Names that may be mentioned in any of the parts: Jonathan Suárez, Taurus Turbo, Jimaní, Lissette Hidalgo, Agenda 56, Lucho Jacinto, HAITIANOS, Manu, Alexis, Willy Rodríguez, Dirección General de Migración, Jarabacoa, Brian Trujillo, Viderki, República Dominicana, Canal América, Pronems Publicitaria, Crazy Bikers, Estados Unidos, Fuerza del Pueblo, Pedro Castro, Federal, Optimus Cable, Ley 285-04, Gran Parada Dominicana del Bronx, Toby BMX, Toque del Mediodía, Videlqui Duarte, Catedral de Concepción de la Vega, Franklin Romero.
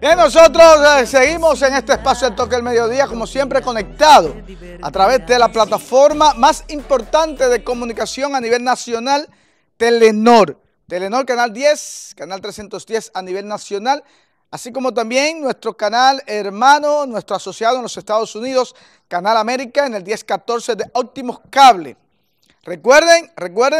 Bien, nosotros seguimos en este espacio del Toque del Mediodía, como siempre conectado a través de la plataforma más importante de comunicación a nivel nacional, Telenor. Telenor Canal 10, Canal 310 a nivel nacional, así como también nuestro canal hermano, nuestro asociado en los Estados Unidos, Canal América, en el 1014 de Optimus Cable. Recuerden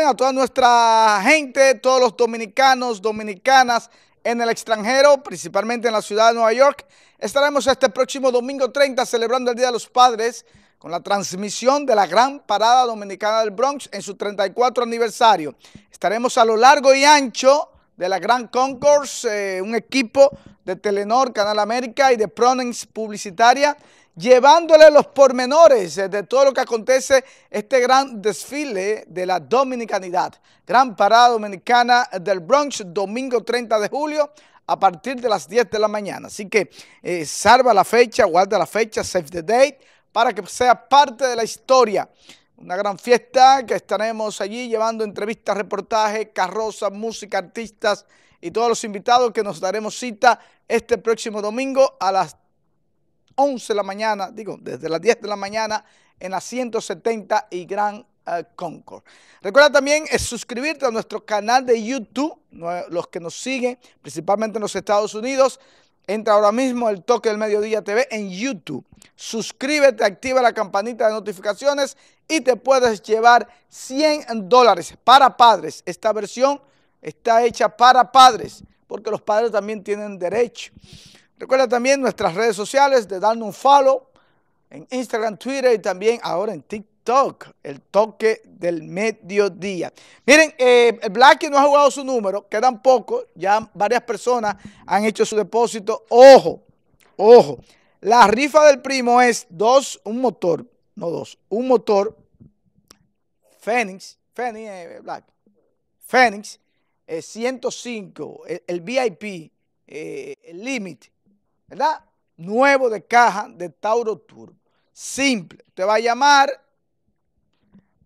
a toda nuestra gente, todos los dominicanos, dominicanas, en el extranjero, principalmente en la ciudad de Nueva York. Estaremos este próximo domingo 30 celebrando el Día de los Padres con la transmisión de la Gran Parada Dominicana del Bronx en su 34 aniversario. Estaremos a lo largo y ancho de la Gran Concourse, un equipo de Telenor, Canal América y de Pronems Publicitaria, llevándole los pormenores de todo lo que acontece este gran desfile de la dominicanidad. Gran Parada Dominicana del Bronx, domingo 30 de julio, a partir de las 10 de la mañana. Así que salva la fecha, guarda la fecha, save the date, para que sea parte de la historia. Una gran fiesta que estaremos allí llevando entrevistas, reportajes, carrozas, música, artistas y todos los invitados que nos daremos cita este próximo domingo a las 11 de la mañana, desde las 10 de la mañana en la 170 y Gran Concord. Recuerda también suscribirte a nuestro canal de YouTube, los que nos siguen, principalmente en los Estados Unidos. Entra ahora mismo El Toque del Mediodía TV en YouTube. Suscríbete, activa la campanita de notificaciones y te puedes llevar $100 para padres. Esta versión está hecha para padres, porque los padres también tienen derecho. Recuerda también nuestras redes sociales de darnos un follow en Instagram, Twitter y también ahora en TikTok, El Toque del Mediodía. Miren, Blackie no ha jugado su número, quedan pocos, ya varias personas han hecho su depósito. Ojo, la rifa del primo es un motor, Phoenix, 105, el VIP, el Limit, ¿verdad? Nuevo de caja de Taurus Turbo. Simple. Usted va a llamar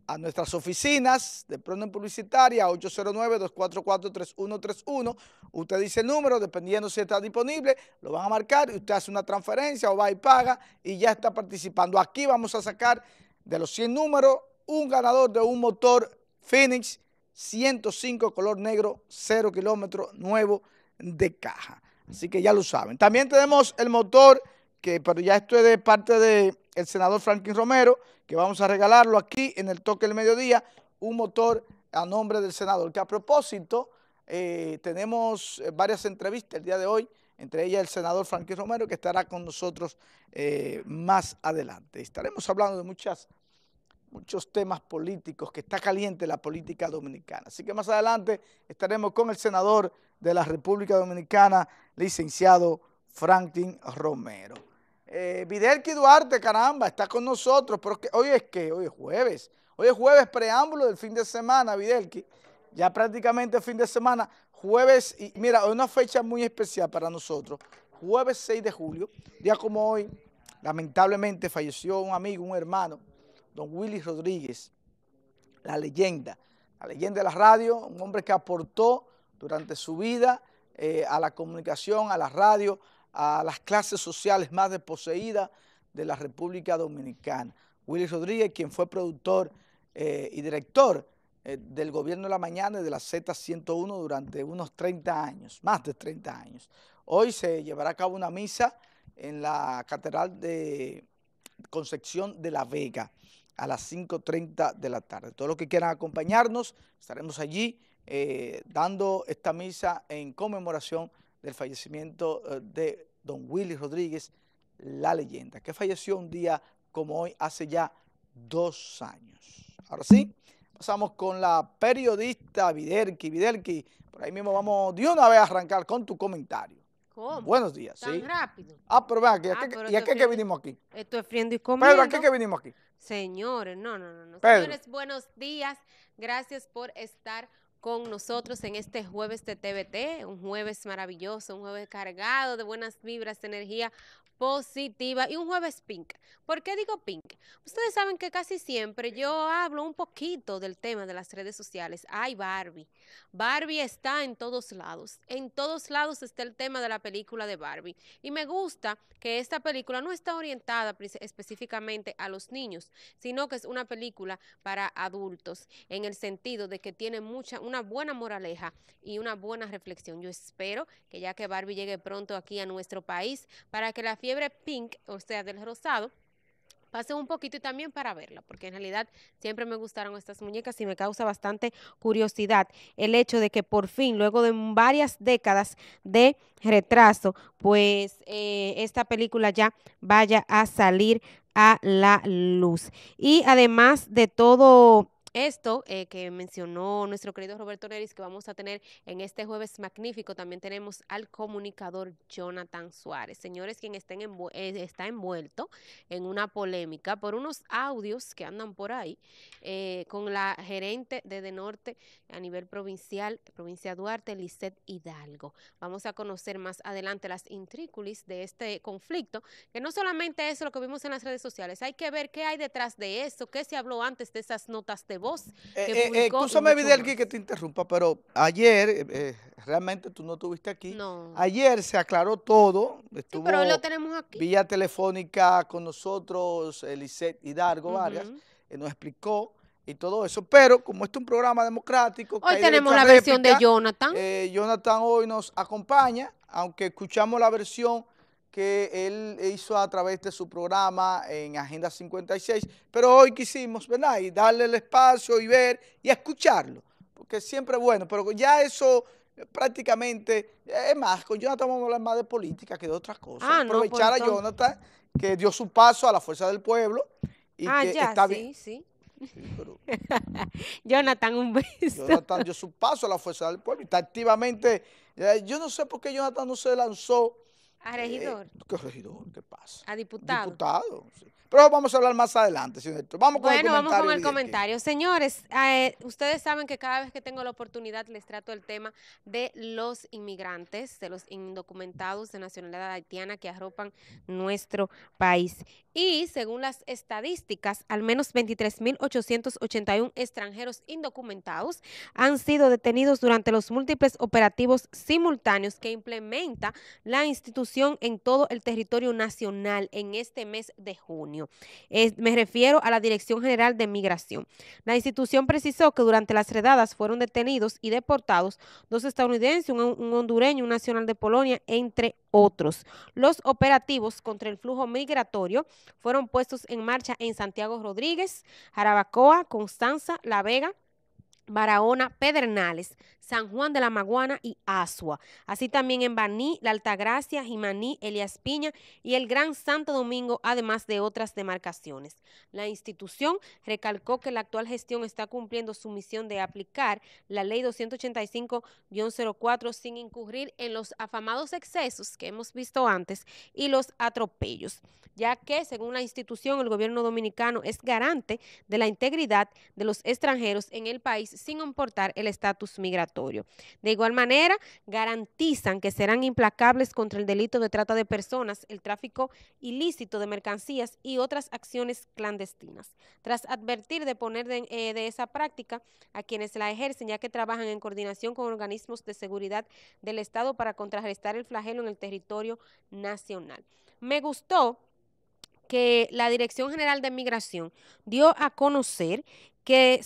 a nuestras oficinas de Pronems Publicitaria 809-244-3131. Usted dice el número, dependiendo si está disponible, lo van a marcar y usted hace una transferencia o va y paga y ya está participando. Aquí vamos a sacar de los 100 números un ganador de un motor Phoenix 105 color negro, 0 kilómetros, nuevo de caja. Así que ya lo saben. También tenemos el motor, pero ya esto es de parte del senador Franklin Romero, que vamos a regalarlo aquí en El Toque del Mediodía, un motor a nombre del senador. Que a propósito, tenemos varias entrevistas el día de hoy, entre ellas el senador Franklin Romero, que estará con nosotros más adelante. Estaremos hablando de muchos temas políticos, que está caliente la política dominicana. Así que más adelante estaremos con el senador de la República Dominicana, licenciado Franklin Romero. Videlqui Duarte, caramba, está con nosotros, porque hoy es jueves. Hoy es jueves, preámbulo del fin de semana, Videlqui. Ya prácticamente fin de semana, jueves, y mira, hoy una fecha muy especial para nosotros. Jueves 6 de julio, día como hoy, lamentablemente falleció un amigo, un hermano, don Willy Rodríguez, la leyenda de la radio, un hombre que aportó durante su vida a la comunicación, a la radio, a las clases sociales más desposeídas de la República Dominicana. Willy Rodríguez, quien fue productor y director del Gobierno de la Mañana y de la Z101 durante unos 30 años, más de 30 años. Hoy se llevará a cabo una misa en la Catedral de Concepción de la Vega a las 5:30 de la tarde. Todos los que quieran acompañarnos, estaremos allí dando esta misa en conmemoración del fallecimiento de don Willy Rodríguez, la leyenda, que falleció un día como hoy, hace ya 2 años. Ahora sí, pasamos con la periodista Viderki. Viderki, por ahí mismo vamos de una vez a arrancar con tu comentario. ¿Cómo? Buenos días. ¿Tan rápido? Ah, pero vean aquí, ¿y a qué que vinimos aquí? Esto es friendo y comiendo. Pedro, ¿a qué que vinimos aquí? Señores, no. Pedro. Señores, buenos días. Gracias por estar con nosotros en este jueves de TVT, un jueves maravilloso, un jueves cargado de buenas vibras, de energía positiva y un jueves pink. ¿Por qué digo pink? Ustedes saben que casi siempre yo hablo un poquito del tema de las redes sociales. Ay, Barbie. Barbie está en todos lados. En todos lados está el tema de la película de Barbie. Y me gusta que esta película no está orientada específicamente a los niños, sino que es una película para adultos, en el sentido de que tiene una buena moraleja y una buena reflexión. Yo espero que ya que Barbie llegue pronto aquí a nuestro país, para que la fiebre pink, o sea, del rosado, pase un poquito, y también para verla, porque en realidad siempre me gustaron estas muñecas y me causa bastante curiosidad el hecho de que por fin, luego de varias décadas de retraso, pues esta película ya vaya a salir a la luz. Y además de todo esto que mencionó nuestro querido Roberto Neris, que vamos a tener en este jueves magnífico, también tenemos al comunicador Jonathan Suárez. Señores, quien está envuelto en una polémica por unos audios que andan por ahí con la gerente de Norte a nivel provincial, provincia Duarte, Lissette Hidalgo. Vamos a conocer más adelante las intríngulis de este conflicto, que no solamente es lo que vimos en las redes sociales, hay que ver qué hay detrás de eso, qué se habló antes de esas notas de voz. Escúchame, Videlqui, que te interrumpa, pero ayer, realmente tú no estuviste aquí. No. Ayer se aclaró todo. Estuvo, sí, pero hoy lo tenemos aquí. Vía telefónica con nosotros, Lissette Hidalgo Vargas, nos explicó y todo eso. Pero como este es un programa democrático, hoy tenemos la versión de Jonathan. Jonathan hoy nos acompaña, aunque escuchamos la versión que él hizo a través de su programa en Agenda 56, pero hoy quisimos, ¿verdad?, y darle el espacio y ver y escucharlo, porque siempre es bueno, pero ya eso prácticamente, es más, con Jonathan vamos a hablar más de política que de otras cosas. Aprovechar a Jonathan, que dio su paso a la Fuerza del Pueblo, y que ya, está bien. Sí, pero Jonathan, un beso. Jonathan dio su paso a la Fuerza del Pueblo, y está activamente, yo no sé por qué Jonathan no se lanzó a regidor. ¿Qué regidor? ¿Qué pasa? A diputado. Diputado, sí. Pero vamos a hablar más adelante, señor. Vamos con el comentario. Señores, ustedes saben que cada vez que tengo la oportunidad les trato el tema de los inmigrantes, de los indocumentados de nacionalidad haitiana que arropan nuestro país. Y según las estadísticas, al menos 23.881 extranjeros indocumentados han sido detenidos durante los múltiples operativos simultáneos que implementa la institución en todo el territorio nacional en este mes de junio. Me refiero a la Dirección General de Migración. La institución precisó que durante las redadas fueron detenidos y deportados 2 estadounidenses, un hondureño, un nacional de Polonia, entre otros. Los operativos contra el flujo migratorio fueron puestos en marcha en Santiago Rodríguez, Jarabacoa, Constanza, La Vega, Barahona, Pedernales, San Juan de la Maguana y Asua. Así también en Baní, La Altagracia, Jimaní, Elías Piña y el Gran Santo Domingo, además de otras demarcaciones. La institución recalcó que la actual gestión está cumpliendo su misión de aplicar la Ley 285-04 sin incurrir en los afamados excesos que hemos visto antes y los atropellos, ya que, según la institución, el gobierno dominicano es garante de la integridad de los extranjeros en el país sin importar el estatus migratorio. De igual manera, garantizan que serán implacables contra el delito de trata de personas, el tráfico ilícito de mercancías y otras acciones clandestinas, tras advertir de poner de esa práctica a quienes la ejercen, ya que trabajan en coordinación con organismos de seguridad del Estado para contrarrestar el flagelo en el territorio nacional. Me gustó que la Dirección General de Migración dio a conocer que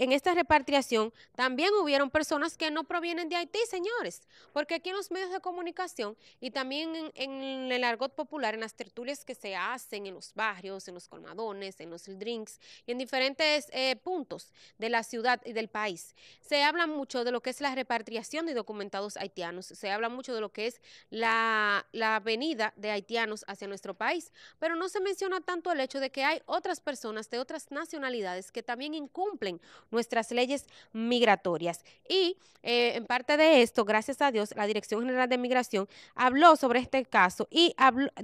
en esta repatriación también hubieron personas que no provienen de Haití, señores, porque aquí en los medios de comunicación y también en el argot popular, en las tertulias que se hacen en los barrios, en los colmadones, en los drinks y en diferentes puntos de la ciudad y del país, se habla mucho de lo que es la repatriación de documentados haitianos, se habla mucho de lo que es la venida de haitianos hacia nuestro país, pero no se menciona tanto el hecho de que hay otras personas de otras nacionalidades que también cumplen nuestras leyes migratorias. Y en parte de esto, gracias a Dios, la Dirección General de Migración habló sobre este caso y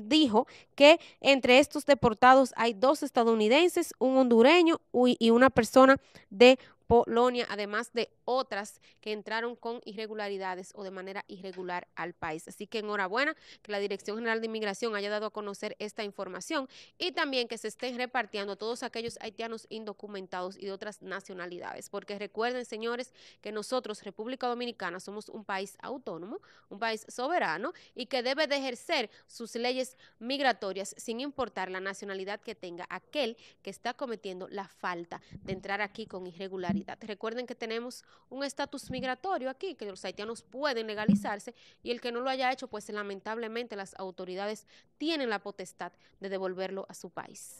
dijo que entre estos deportados hay 2 estadounidenses, un hondureño y una persona de Polonia, además de otras que entraron con irregularidades o de manera irregular al país. Así que enhorabuena que la Dirección General de Migración haya dado a conocer esta información y también que se estén repartiendo todos aquellos haitianos indocumentados y de otras nacionalidades, porque recuerden, señores, que nosotros, República Dominicana, somos un país autónomo, un país soberano y que debe de ejercer sus leyes migratorias sin importar la nacionalidad que tenga aquel que está cometiendo la falta de entrar aquí con irregularidades. Recuerden que tenemos un estatus migratorio aquí, que los haitianos pueden legalizarse y el que no lo haya hecho, pues lamentablemente las autoridades tienen la potestad de devolverlo a su país.